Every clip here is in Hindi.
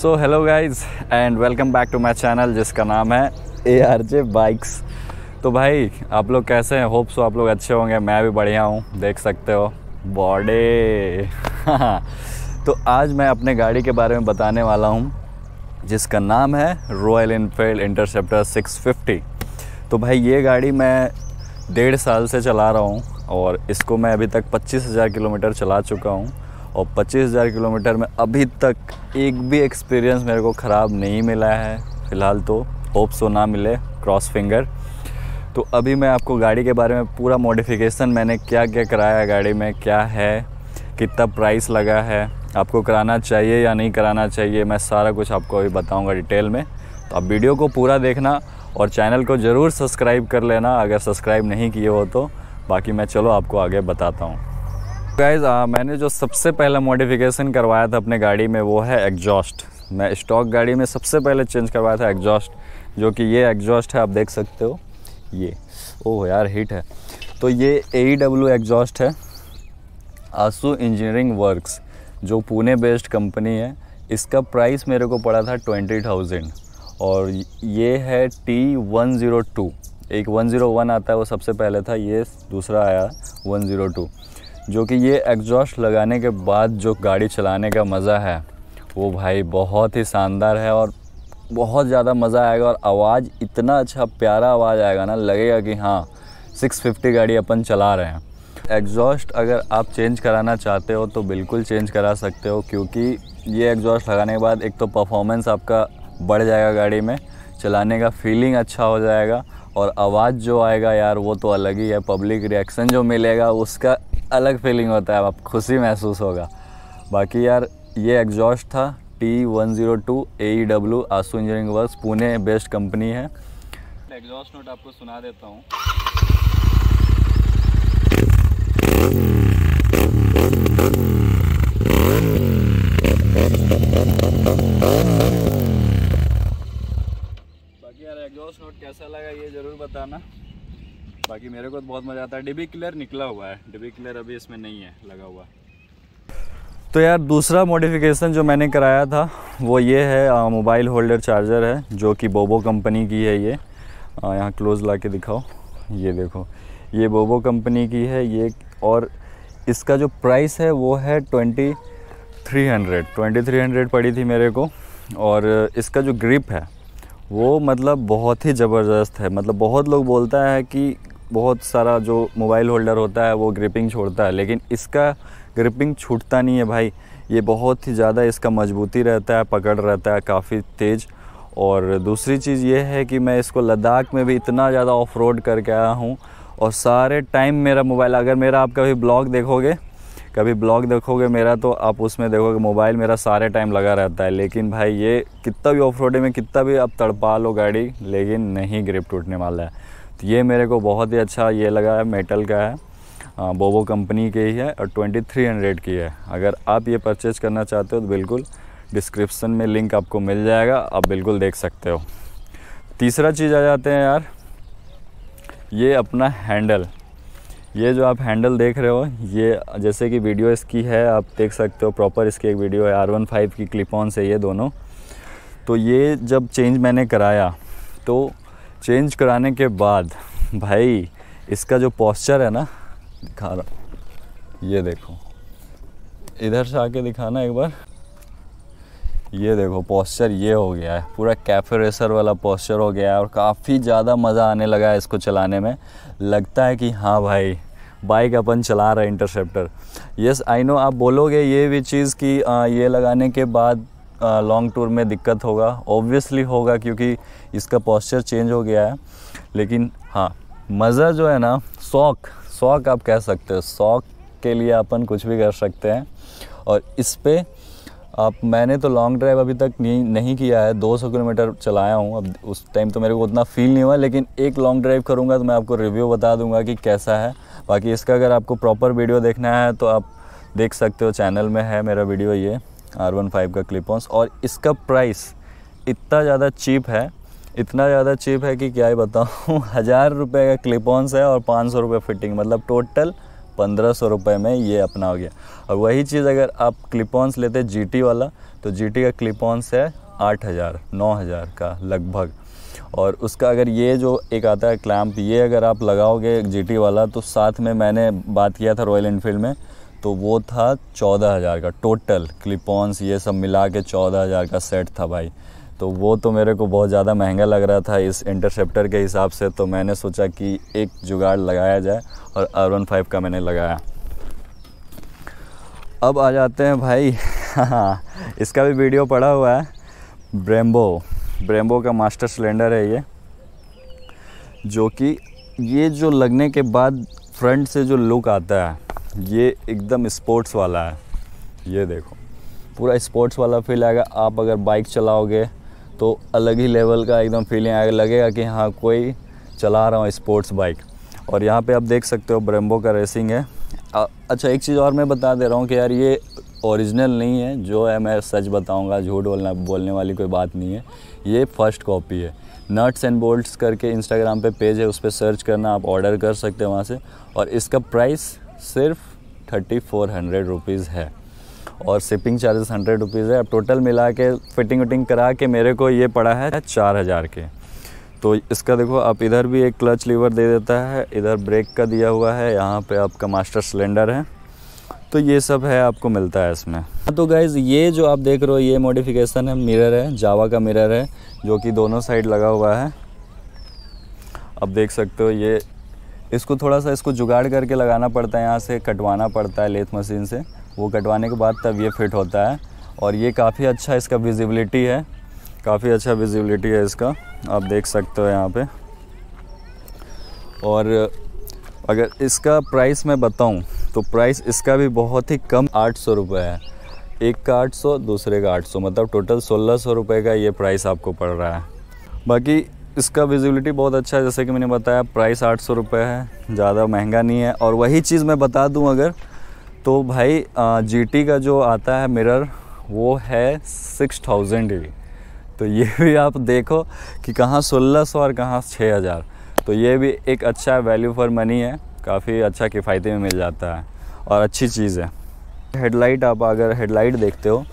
So hello guys and welcome back to my channel जिसका नाम है ARJ बाइक्स। तो भाई आप लोग कैसे हैं? होप सो आप लोग अच्छे होंगे, मैं भी बढ़िया हूँ। देख सकते हो बॉडी। तो आज मैं अपने गाड़ी के बारे में बताने वाला हूँ जिसका नाम है रॉयल एनफील्ड इंटरसेप्टर 650। तो भाई ये गाड़ी मैं 1.5 साल से चला रहा हूँ और इसको मैं अभी तक 25,000 किलोमीटर चला चुका हूँ और 25,000 किलोमीटर में अभी तक एक भी एक्सपीरियंस मेरे को ख़राब नहीं मिला है फ़िलहाल, तो होप सो ना मिले, क्रॉस फिंगर। तो अभी मैं आपको गाड़ी के बारे में पूरा मॉडिफिकेशन मैंने क्या क्या कराया है, गाड़ी में क्या है, कितना प्राइस लगा है, आपको कराना चाहिए या नहीं कराना चाहिए, मैं सारा कुछ आपको अभी बताऊँगा डिटेल में। तो आप वीडियो को पूरा देखना और चैनल को ज़रूर सब्सक्राइब कर लेना अगर सब्सक्राइब नहीं किए हो तो। बाकी मैं चलो आपको आगे बताता हूँ। गाइज़ मैंने जो सबसे पहला मॉडिफिकेशन करवाया था अपने गाड़ी में वो है एग्जॉस्ट। मैं स्टॉक गाड़ी में सबसे पहले चेंज करवाया था एग्जॉस्ट, जो कि ये एग्जॉस्ट है, आप देख सकते हो ये। ओह यार हीट है। तो ये AEW एग्जॉस्ट है, आसू इंजीनियरिंग वर्क्स, जो पुणे बेस्ड कंपनी है। इसका प्राइस मेरे को पड़ा था 20,000 और ये है T102। एक 101 आता है, वो सबसे पहले था, ये दूसरा आया 102, जो कि ये एग्जॉस्ट लगाने के बाद जो गाड़ी चलाने का मज़ा है वो भाई बहुत ही शानदार है और बहुत ज़्यादा मज़ा आएगा। और आवाज़ इतना अच्छा प्यारा आवाज़ आएगा ना, लगेगा कि हाँ 650 गाड़ी अपन चला रहे हैं। एग्जॉस्ट अगर आप चेंज कराना चाहते हो तो बिल्कुल चेंज करा सकते हो, क्योंकि ये एग्जॉस्ट लगाने के बाद एक तो परफॉर्मेंस आपका बढ़ जाएगा, गाड़ी में चलाने का फीलिंग अच्छा हो जाएगा और आवाज़ जो आएगा यार वो तो अलग ही है। पब्लिक रिएक्शन जो मिलेगा उसका अलग फीलिंग होता है, आप खुशी महसूस होगा। बाकी यार ये एग्जॉस्ट था T102 AEW, Aasu engineering works, Pune based company है। एग्जॉस्ट नोट आपको सुना देता हूँ। बाकी यार एग्जॉस्ट नोट कैसा लगा ये ज़रूर बताना। बाकी मेरे को तो बहुत मज़ा आता है। डिबी क्लियर निकला हुआ है, डिबी क्लियर अभी इसमें नहीं है, लगा हुआ है। तो यार दूसरा मॉडिफिकेशन जो मैंने कराया था वो ये है, मोबाइल होल्डर चार्जर है, जो कि बोबो कंपनी की है। ये यहाँ क्लोज ला के दिखाओ, ये देखो, ये बोबो कंपनी की है ये। और इसका जो प्राइस है वो है 2300 पड़ी थी मेरे को। और इसका जो ग्रिप है वो मतलब बहुत ही ज़बरदस्त है। मतलब बहुत लोग बोलता है कि बहुत सारा जो मोबाइल होल्डर होता है वो ग्रिपिंग छोड़ता है, लेकिन इसका ग्रिपिंग छूटता नहीं है भाई। ये बहुत ही ज़्यादा इसका मजबूती रहता है, पकड़ रहता है काफ़ी तेज़। और दूसरी चीज़ ये है कि मैं इसको लद्दाख में भी इतना ज़्यादा ऑफ रोड करके आया हूँ और सारे टाइम मेरा मोबाइल, अगर मेरा आप कभी ब्लॉग देखोगे मेरा, तो आप उसमें देखोगे मोबाइल मेरा सारे टाइम लगा रहता है। लेकिन भाई ये कितना भी ऑफ रोड में कितना भी आप तड़पा लो गाड़ी, लेकिन नहीं ग्रिप टूटने वाला है। तो ये मेरे को बहुत ही अच्छा ये लगा है। मेटल का है, बोबो कंपनी की है और 2300 की है। अगर आप ये परचेज़ करना चाहते हो तो बिल्कुल डिस्क्रिप्सन में लिंक आपको मिल जाएगा, आप बिल्कुल देख सकते हो। तीसरा चीज़ आ जाते हैं यार, ये अपना हैंडल। ये जो आप हैंडल देख रहे हो, ये जैसे कि वीडियो इसकी है, आप देख सकते हो प्रॉपर, इसकी एक वीडियो है। R15 की क्लिपॉन से ये दोनों। तो ये जब चेंज मैंने कराया, तो चेंज कराने के बाद भाई इसका जो पॉस्चर है ना, दिखा रहा, ये देखो, इधर से आके दिखाना एक बार। ये देखो पॉस्चर ये हो गया है, पूरा कैफे रेसर वाला पॉस्चर हो गया है और काफ़ी ज़्यादा मज़ा आने लगा है इसको चलाने में। लगता है कि हाँ भाई बाइक अपन चला रहे इंटरसेप्टर। यस आई नो, आप बोलोगे ये भी चीज़ कि ये लगाने के बाद लॉन्ग टूर में दिक्कत होगा। ऑब्वियसली होगा, क्योंकि इसका पॉस्चर चेंज हो गया है। लेकिन हाँ, मज़ा जो है ना, शौक़ आप कह सकते हो, शौक़ के लिए अपन कुछ भी कर सकते हैं। और इस पर अब मैंने तो लॉन्ग ड्राइव अभी तक नहीं किया है, 200 किलोमीटर चलाया हूँ। अब उस टाइम तो मेरे को उतना फ़ील नहीं हुआ, लेकिन एक लॉन्ग ड्राइव करूँगा तो मैं आपको रिव्यू बता दूँगा कि कैसा है। बाकी इसका अगर आपको प्रॉपर वीडियो देखना है तो आप देख सकते हो, चैनल में है मेरा वीडियो ये R15 का क्लिपॉन्स। और इसका प्राइस इतना ज़्यादा चीप है, इतना ज़्यादा चीप है कि क्या ही बताऊँ। 1000 रुपये का क्लिपॉन्स है और 500 रुपये फिटिंग, मतलब टोटल 1500 रुपये में ये अपना हो गया। और वही चीज़ अगर आप क्लिपॉन्स लेते जीटी वाला, तो जीटी का क्लिपॉन्स है 8,000-9,000 का लगभग। और उसका अगर ये जो एक आता है क्लैम्प, ये अगर आप लगाओगे जीटी वाला तो साथ में मैंने बात किया था रॉयल एनफील्ड में, तो वो था 14,000 का टोटल क्लिपॉन्स ये सब मिला के 14,000 का सेट था भाई। तो वो तो मेरे को बहुत ज़्यादा महंगा लग रहा था इस इंटरसेप्टर के हिसाब से, तो मैंने सोचा कि एक जुगाड़ लगाया जाए और R15 का मैंने लगाया। अब आ जाते हैं भाई इसका भी वीडियो पड़ा हुआ है, ब्रेम्बो का मास्टर सिलेंडर है ये, जो कि ये जो लगने के बाद फ्रंट से जो लुक आता है ये एकदम स्पोर्ट्स वाला है। ये देखो पूरा स्पोर्ट्स वाला फील आएगा, आप अगर बाइक चलाओगे तो अलग ही लेवल का एकदम फीलिंग आएगा, लगेगा कि हाँ कोई चला रहा हूँ स्पोर्ट्स बाइक। और यहाँ पे आप देख सकते हो ब्रेम्बो का रेसिंग है। अच्छा एक चीज़ और मैं बता दे रहा हूँ कि यार ये ओरिजिनल नहीं है, जो है मैं सच बताऊँगा, झूठ बोलने वाली कोई बात नहीं है, ये फर्स्ट कॉपी है। नट्स एंड बोल्ट्स करके इंस्टाग्राम पे पेज है, उस पर सर्च करना, आप ऑर्डर कर सकते हो वहाँ से। और इसका प्राइस सिर्फ 3,400 रुपीज़ है और शिपिंग चार्जेस 100 रुपीज़ है। अब टोटल मिला के फिटिंग वटिंग करा के मेरे को ये पड़ा है 4,000 के। तो इसका देखो आप इधर भी एक क्लच लीवर दे देता है, इधर ब्रेक का दिया हुआ है, यहाँ पे आपका मास्टर सिलेंडर है, तो ये सब है आपको मिलता है इसमें। तो गाइज़ ये जो आप देख रहे हो ये मॉडिफिकेशन है, मिरर है, जावा का मिरर है जो कि दोनों साइड लगा हुआ है, आप देख सकते हो। ये इसको थोड़ा सा इसको जुगाड़ करके लगाना पड़ता है, यहाँ से कटवाना पड़ता है लेथ मशीन से, वो कटवाने के बाद तब ये फिट होता है। और ये काफ़ी अच्छा इसका विजिबिलिटी है, काफ़ी अच्छा विजिबिलिटी है इसका, आप देख सकते हो यहाँ पे। और अगर इसका प्राइस मैं बताऊँ तो प्राइस इसका भी बहुत ही कम 800 रुपये है, एक का 800 दूसरे का 800, मतलब टोटल 1,600 रुपये का ये प्राइस आपको पड़ रहा है। बाकी इसका विजिबिलिटी बहुत अच्छा है, जैसे कि मैंने बताया प्राइस 800 रुपये है, ज़्यादा महंगा नहीं है। और वही चीज़ मैं बता दूँ अगर, तो भाई जीटी का जो आता है मिरर वो है 6,000 ही, तो ये भी आप देखो कि कहाँ 1,600 और कहाँ 6,000, तो ये भी एक अच्छा वैल्यू फॉर मनी है, काफ़ी अच्छा किफ़ायती में मिल जाता है और अच्छी चीज़ है। हेडलाइट, आप अगर हेडलाइट देखते हो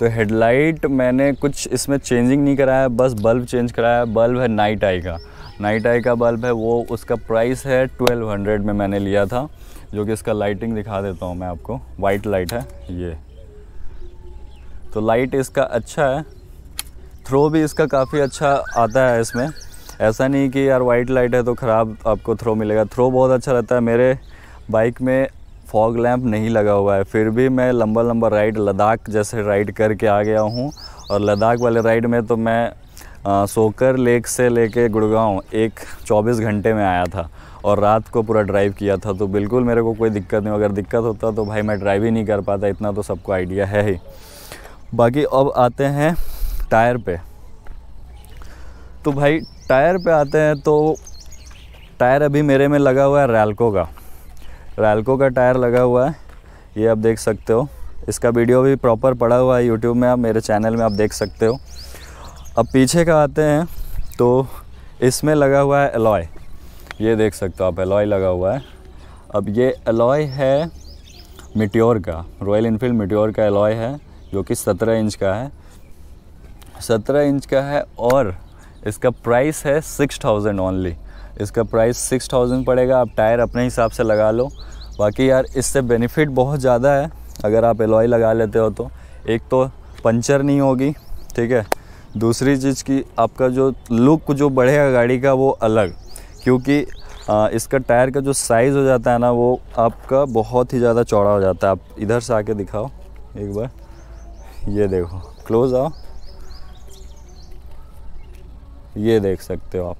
तो हेडलाइट मैंने कुछ इसमें चेंजिंग नहीं कराया, बस बल्ब चेंज कराया। बल्ब है नाइट आई का, नाइट आई का बल्ब है वो, उसका प्राइस है 1,200 में मैंने लिया था, जो कि इसका लाइटिंग दिखा देता हूँ मैं आपको, वाइट लाइट है ये, तो लाइट इसका अच्छा है। थ्रो भी इसका काफ़ी अच्छा आता है इसमें, ऐसा नहीं कि यार वाइट लाइट है तो ख़राब आपको थ्रो मिलेगा, थ्रो बहुत अच्छा रहता है। मेरे बाइक में फॉग लैंप नहीं लगा हुआ है, फिर भी मैं लंबा राइड लद्दाख जैसे राइड करके आ गया हूँ, और लद्दाख वाले राइड में तो मैं सोकर लेक से लेके गुड़गांव एक 24 घंटे में आया था और रात को पूरा ड्राइव किया था, तो बिल्कुल मेरे को कोई दिक्कत नहीं। अगर दिक्कत होता तो भाई मैं ड्राइव ही नहीं कर पाता, इतना तो सबको आइडिया है ही। बाकी अब आते हैं टायर पे, तो भाई टायर पे आते हैं, तो टायर अभी मेरे में लगा हुआ है रैल्को का टायर लगा हुआ है, ये आप देख सकते हो। इसका वीडियो भी प्रॉपर पड़ा हुआ है यूट्यूब में, आप मेरे चैनल में आप देख सकते हो। अब पीछे का आते हैं, तो इसमें लगा हुआ है अलॉय, ये देख सकते हो आप अलॉय लगा हुआ है। अब ये अलॉय है मीटियोर का, रॉयल एनफील्ड मीटियोर का अलॉय है, जो कि 17 इंच का है, 17 इंच का है। और इसका प्राइस है 6,000 ओनली, इसका प्राइस 6,000 पड़ेगा। आप टायर अपने हिसाब से लगा लो, बाकी यार इससे बेनिफिट बहुत ज़्यादा है अगर आप अलॉय लगा लेते हो तो। एक तो पंचर नहीं होगी, ठीक है, दूसरी चीज़ की आपका जो लुक जो बढ़ेगा गाड़ी का वो अलग, क्योंकि इसका टायर का जो साइज़ हो जाता है ना वो आपका बहुत ही ज़्यादा चौड़ा हो जाता है। आप इधर से आके दिखाओ एक बार, ये देखो क्लोज आओ, ये देख सकते हो आप,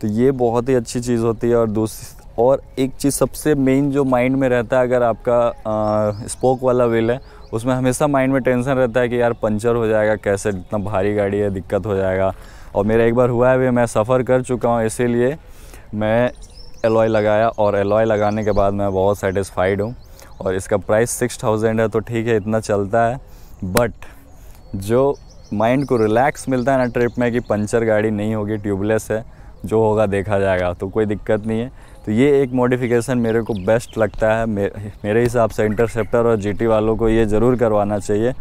तो ये बहुत ही अच्छी चीज़ होती है। और एक चीज़ सबसे मेन जो माइंड में रहता है, अगर आपका स्पोक वाला व्हील है उसमें हमेशा माइंड में टेंशन रहता है कि यार पंचर हो जाएगा कैसे, इतना भारी गाड़ी है दिक्कत हो जाएगा। और मेरा एक बार हुआ है भी, मैं सफ़र कर चुका हूँ, इसीलिए मैं अलॉय लगाया और अलॉय लगाने के बाद मैं बहुत सेटिस्फाइड हूँ। और इसका प्राइस 6,000 है तो ठीक है, इतना चलता है, बट जो माइंड को रिलैक्स मिलता है ना ट्रिप में कि पंचर गाड़ी नहीं होगी, ट्यूबलेस है, जो होगा देखा जाएगा, तो कोई दिक्कत नहीं है। तो ये एक मॉडिफिकेशन मेरे को बेस्ट लगता है। मेरे हिसाब से इंटरसेप्टर और जीटी वालों को ये ज़रूर करवाना चाहिए।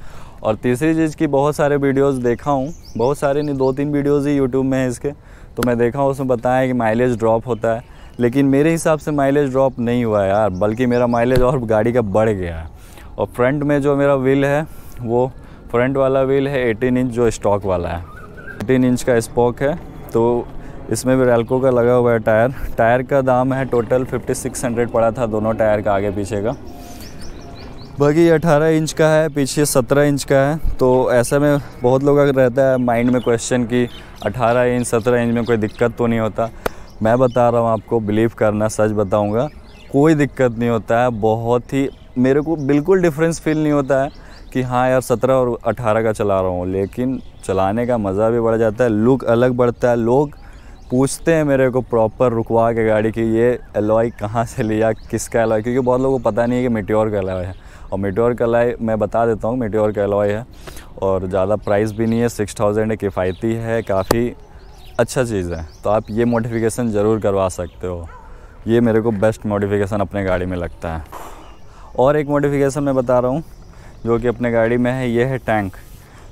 और तीसरी चीज़ की बहुत सारे वीडियोस देखा हूँ, बहुत सारे नहीं, 2-3 वीडियोस ही यूट्यूब में है इसके, तो मैं देखा हूँ उसमें बताया कि माइलेज ड्रॉप होता है, लेकिन मेरे हिसाब से माइलेज ड्रॉप नहीं हुआ है यार, बल्कि मेरा माइलेज और गाड़ी का बढ़ गया है। और फ्रंट में जो मेरा व्हील है वो फ्रंट वाला व्हील है 18 इंच जो स्टॉक वाला है, 18 इंच का स्पोक है, तो इसमें भी रैल्को का लगा हुआ है टायर। टायर का दाम है टोटल 5600 पड़ा था दोनों टायर का, आगे पीछे का। बाकी 18 इंच का है, पीछे 17 इंच का है। तो ऐसे में बहुत लोगों का रहता है माइंड में क्वेश्चन कि 18 इंच 17 इंच में कोई दिक्कत तो नहीं होता। मैं बता रहा हूँ आपको, बिलीव करना, सच बताऊँगा, कोई दिक्कत नहीं होता है। बहुत ही मेरे को बिल्कुल डिफरेंस फील नहीं होता है कि हाँ यार 17 और 18 का चला रहा हूँ, लेकिन चलाने का मज़ा भी बढ़ जाता है, लुक अलग बढ़ता है। लोग पूछते हैं मेरे को प्रॉपर रुकवा के गाड़ी की ये एलॉय कहाँ से लिया, किसका एलॉय, क्योंकि बहुत लोगों को पता नहीं है कि मेटियोर का एलॉय है। और मेटियोर का एलॉय मैं बता देता हूँ, मेटियोर का एलॉय है और ज़्यादा प्राइस भी नहीं है, 6000 है, किफ़ायती है, काफ़ी अच्छा चीज़ है। तो आप ये मॉडिफिकेशन ज़रूर करवा सकते हो, ये मेरे को बेस्ट मॉडिफिकेशन अपने गाड़ी में लगता है। और एक मॉडिफिकेशन मैं बता रहा हूँ जो कि अपने गाड़ी में है, ये है टैंक।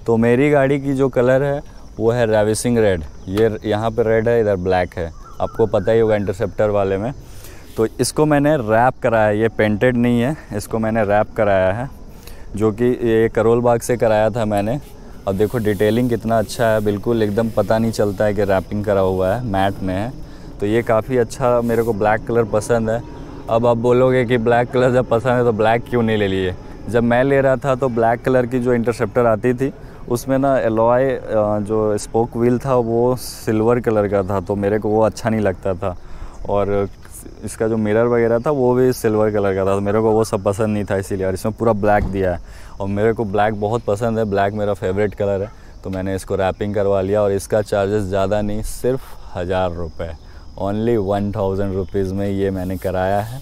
तो मेरी गाड़ी की जो कलर है वो है रेविसिंग रेड, ये यहाँ पे रेड है, इधर ब्लैक है, आपको पता ही होगा इंटरसेप्टर वाले में। तो इसको मैंने रैप कराया, ये पेंटेड नहीं है, इसको मैंने रैप कराया है, जो कि ये करोल बाग से कराया था मैंने। और देखो डिटेलिंग कितना अच्छा है, बिल्कुल एकदम पता नहीं चलता है कि रैपिंग करा हुआ है, मैट में है। तो ये काफ़ी अच्छा, मेरे को ब्लैक कलर पसंद है। अब आप बोलोगे कि ब्लैक कलर जब पसंद है तो ब्लैक क्यों नहीं ले लिए। जब मैं ले रहा था तो ब्लैक कलर की जो इंटरसेप्टर आती थी उसमें ना एलॉय जो स्पोक व्हील था वो सिल्वर कलर का था, तो मेरे को वो अच्छा नहीं लगता था। और इसका जो मिरर वगैरह था वो भी सिल्वर कलर का था, तो मेरे को वो सब पसंद नहीं था, इसीलिए। और इसमें पूरा ब्लैक दिया है और मेरे को ब्लैक बहुत पसंद है, ब्लैक मेरा फेवरेट कलर है, तो मैंने इसको रैपिंग करवा लिया। और इसका चार्जेस ज़्यादा नहीं, सिर्फ 1000 रुपये, ओनली 1000 रुपीज़ में ये मैंने कराया है,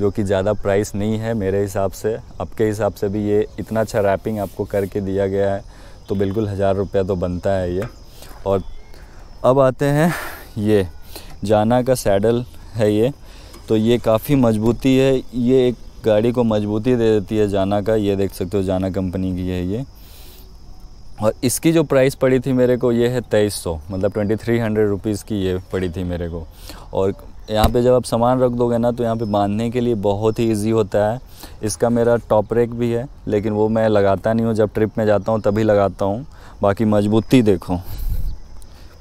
जो कि ज़्यादा प्राइस नहीं है मेरे हिसाब से। आपके हिसाब से भी ये इतना अच्छा रैपिंग आपको करके दिया गया है, तो बिल्कुल 1000 रुपया तो बनता है ये। और अब आते हैं, ये जाना का सैडल है ये, तो ये काफ़ी मजबूती है, ये एक गाड़ी को मजबूती दे देती है जाना का। ये देख सकते हो जाना कंपनी की है ये। और इसकी जो प्राइस पड़ी थी मेरे को ये है 2300, मतलब 2300 रुपीज़ की ये पड़ी थी मेरे को। और यहाँ पे जब आप सामान रख दोगे ना तो यहाँ पे बांधने के लिए बहुत ही इजी होता है। इसका मेरा टॉप रेक भी है, लेकिन वो मैं लगाता नहीं हूँ, जब ट्रिप में जाता हूँ तभी लगाता हूँ। बाकी मजबूती देखो,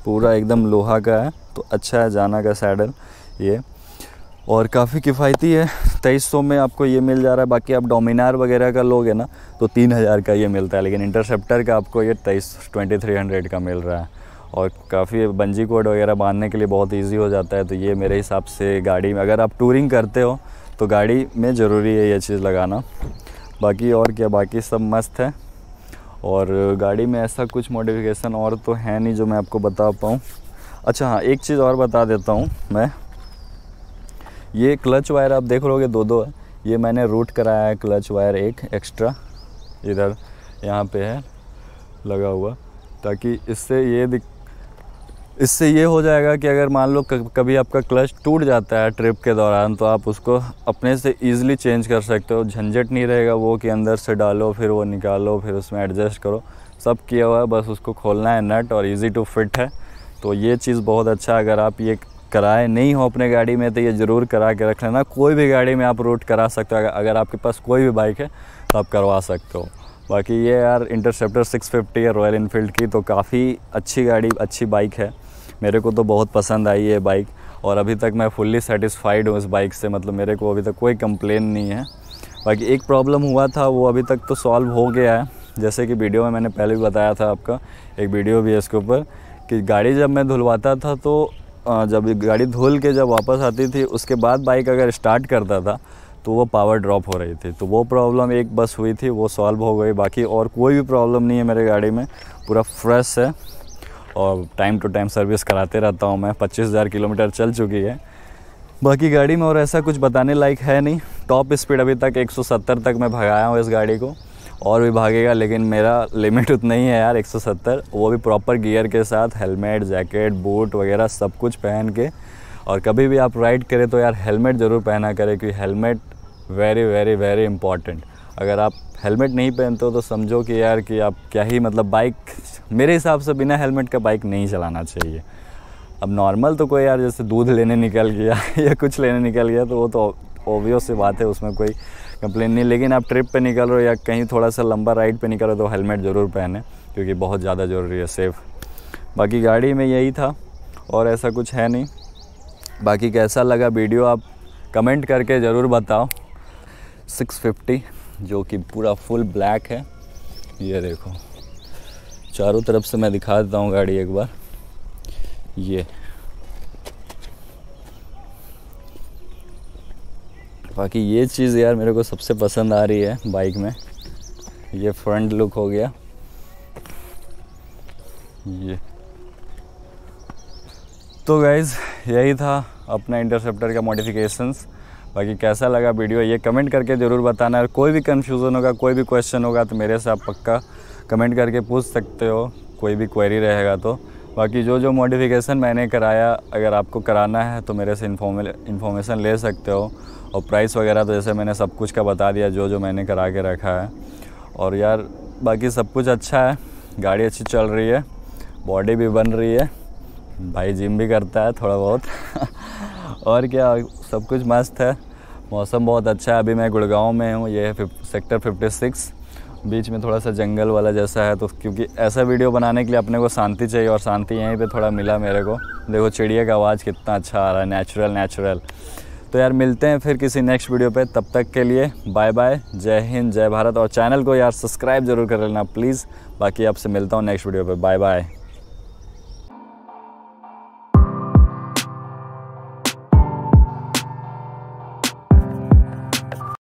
पूरा एकदम लोहा का है, तो अच्छा है जाना का सैडल ये, और काफ़ी किफ़ायती है। 2300 में आपको ये मिल जा रहा है। बाकी आप डोमिनार वगैरह का लोगे ना तो 3000 का ये मिलता है, लेकिन इंटरसेप्टर का आपको ये 2300 का मिल रहा है। और काफ़ी बंजी कोड वगैरह बांधने के लिए बहुत इजी हो जाता है। तो ये मेरे हिसाब से गाड़ी में, अगर आप टूरिंग करते हो तो गाड़ी में ज़रूरी है ये चीज़ लगाना। बाकी और क्या, बाकी सब मस्त है। और गाड़ी में ऐसा कुछ मॉडिफिकेशन और तो है नहीं जो मैं आपको बता पाऊँ। अच्छा हाँ, एक चीज़ और बता देता हूँ मैं, ये क्लच वायर आप देख लोगे 2-2 है, ये मैंने रूट कराया है क्लच वायर एक एक्स्ट्रा, इधर यहाँ पे है लगा हुआ, ताकि इससे ये हो जाएगा कि अगर मान लो कभी आपका क्लच टूट जाता है ट्रिप के दौरान तो आप उसको अपने से ईज़िली चेंज कर सकते हो। झंझट नहीं रहेगा वो कि अंदर से डालो फिर वो निकालो फिर उसमें एडजस्ट करो, सब किया हुआ है, बस उसको खोलना है नट, और ईज़ी टू फिट है। तो ये चीज़ बहुत अच्छा, अगर आप ये कराए नहीं हो अपने गाड़ी में तो ये ज़रूर करा के रख लेना। कोई भी गाड़ी में आप रूट करा सकते हो, अगर आपके पास कोई भी बाइक है तो आप करवा सकते हो। बाकी ये यार इंटरसेप्टर 650 है रॉयल इनफील्ड की, तो काफ़ी अच्छी गाड़ी, अच्छी बाइक है, मेरे को तो बहुत पसंद आई है बाइक। और अभी तक मैं फुल्ली सेटिस्फाइड हूँ इस बाइक से, मतलब मेरे को अभी तक कोई कंप्लेन नहीं है। बाकी एक प्रॉब्लम हुआ था वो अभी तक तो सॉल्व हो गया है, जैसे कि वीडियो में मैंने पहले भी बताया था, आपका एक वीडियो भी है इसके ऊपर, कि गाड़ी जब मैं धुलवाता था तो जब गाड़ी धुल के जब वापस आती थी उसके बाद बाइक अगर स्टार्ट करता था तो वो पावर ड्रॉप हो रही थी। तो वो प्रॉब्लम एक बस हुई थी, वो सॉल्व हो गई। बाकी और कोई भी प्रॉब्लम नहीं है मेरे गाड़ी में, पूरा फ्रेश है और टाइम टू टाइम सर्विस कराते रहता हूँ मैं। 25,000 किलोमीटर चल चुकी है बाकी गाड़ी में, और ऐसा कुछ बताने लायक है नहीं। टॉप स्पीड अभी तक 170 तक मैं भगाया हूँ इस गाड़ी को, और भी भागेगा, लेकिन मेरा लिमिट उतना ही है यार 170, वो भी प्रॉपर गियर के साथ, हेलमेट, जैकेट, बूट वगैरह सब कुछ पहन के। और कभी भी आप राइड करें तो यार हेलमेट ज़रूर पहना करें, क्योंकि helmet very very very important. अगर आप हेलमेट नहीं पहनते हो तो समझो कि यार कि आप क्या ही मतलब बाइक, मेरे हिसाब से बिना हेलमेट का बाइक नहीं चलाना चाहिए। अब नॉर्मल तो कोई यार जैसे दूध लेने निकल गया या कुछ लेने निकल गया तो वो तो ऑब्वियस सी बात है, उसमें कोई कंप्लेन नहीं, लेकिन आप ट्रिप पे निकल रहे हो या कहीं थोड़ा सा लंबा राइड पे निकल रहे हो तो हेलमेट ज़रूर पहने, क्योंकि बहुत ज़्यादा ज़रूरी है सेफ। बाकी गाड़ी में यही था और ऐसा कुछ है नहीं। बाकी कैसा लगा वीडियो आप कमेंट करके ज़रूर बताओ। 650 जो कि पूरा फुल ब्लैक है, ये देखो चारों तरफ से मैं दिखा देता हूँ गाड़ी एक बार। ये बाकी ये चीज़ यार मेरे को सबसे पसंद आ रही है बाइक में, ये फ्रंट लुक हो गया, ये। तो गाइज़ यही था अपना इंटरसेप्टर का मॉडिफिकेशंस। बाकी कैसा लगा वीडियो ये कमेंट करके ज़रूर बताना, और कोई भी कन्फ्यूज़न होगा, कोई भी क्वेश्चन होगा तो मेरे से आप पक्का कमेंट करके पूछ सकते हो, कोई भी क्वेरी रहेगा तो। बाकी जो जो मॉडिफिकेशन मैंने कराया, अगर आपको कराना है तो मेरे से इन्फॉर्मेशन ले सकते हो, और प्राइस वगैरह तो जैसे मैंने सब कुछ का बता दिया जो जो मैंने करा के रखा है। और यार बाकी सब कुछ अच्छा है, गाड़ी अच्छी चल रही है, बॉडी भी बन रही है, भाई जिम भी करता है थोड़ा बहुत और क्या, सब कुछ मस्त है, मौसम बहुत अच्छा है। अभी मैं गुड़गांव में हूँ, ये है सेक्टर 56, बीच में थोड़ा सा जंगल वाला जैसा है, तो क्योंकि ऐसा वीडियो बनाने के लिए अपने को शांति चाहिए, और शांति यहीं पे थोड़ा मिला मेरे को। देखो चिड़िया का आवाज़ कितना अच्छा आ रहा है, नेचुरल नेचुरल। तो यार मिलते हैं फिर किसी नेक्स्ट वीडियो पे, तब तक के लिए बाय बाय, जय हिंद जय भारत, और चैनल को यार सब्सक्राइब जरूर कर लेना प्लीज़। बाकी आपसे मिलता हूँ नेक्स्ट वीडियो पर, बाय बाय।